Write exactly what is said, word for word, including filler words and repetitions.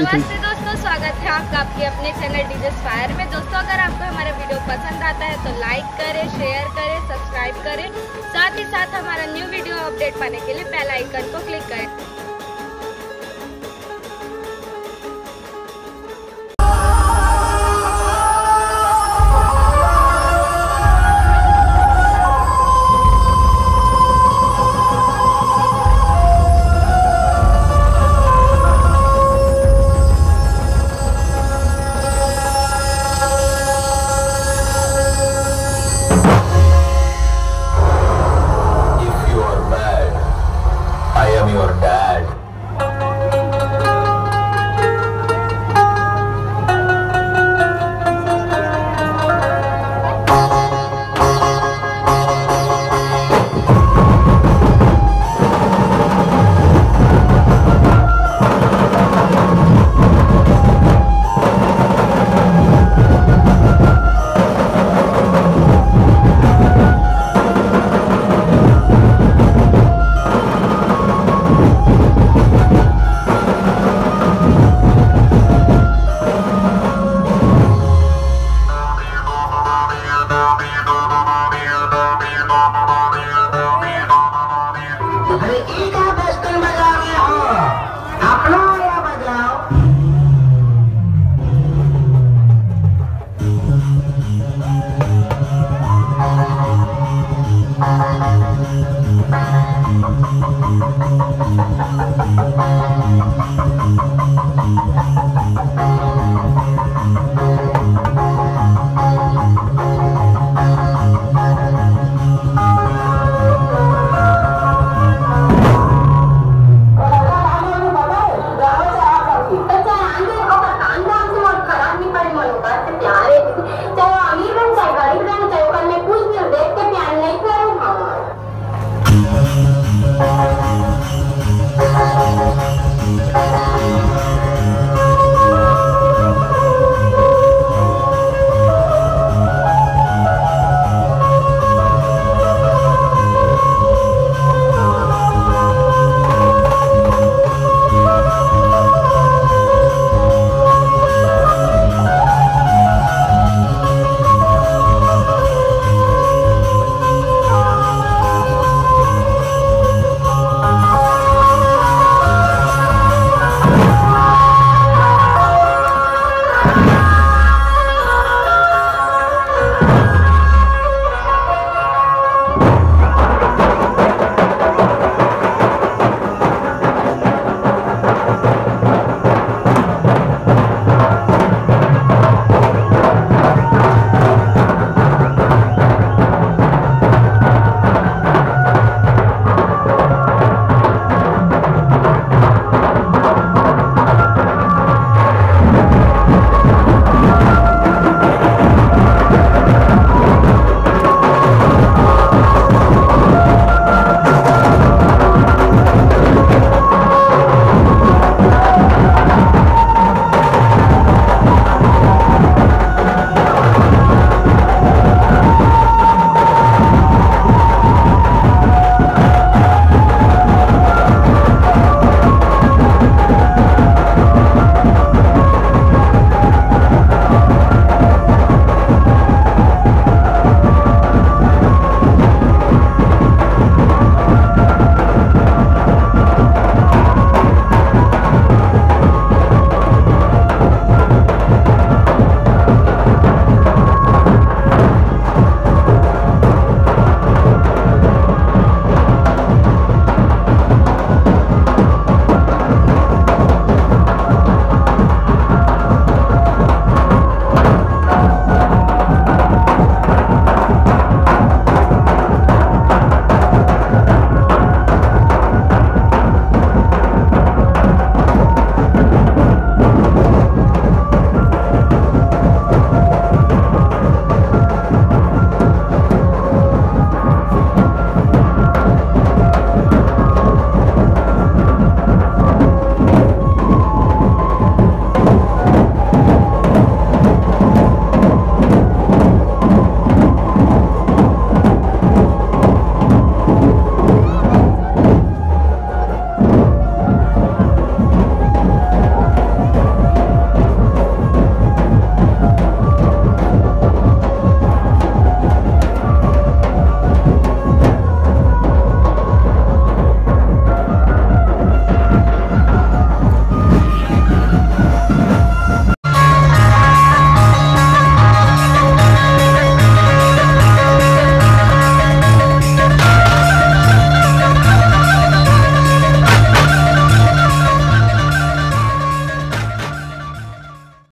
नमस्ते दोस्तों, स्वागत है आपका आपके अपने चैनल डीजेस फायर में। दोस्तों, अगर आपको हमारा वीडियो पसंद आता है तो लाइक करें, शेयर करें, सब्सक्राइब करें। साथ ही साथ हमारा न्यू वीडियो अपडेट पाने के लिए बेल आइकन को क्लिक करें।